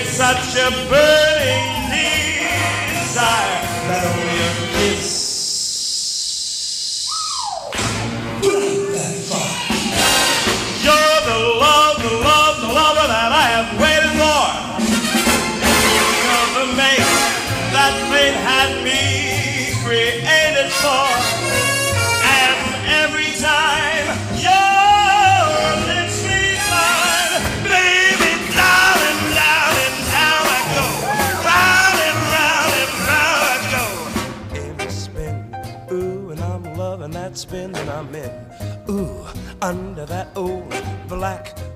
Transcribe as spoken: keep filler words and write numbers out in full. with such a burning desire that only a kiss will that fire. You're the love, the love, the lover that I have waited for. You're the mate that fate had me created for. And every time you're spin that I'm in, ooh, under that old black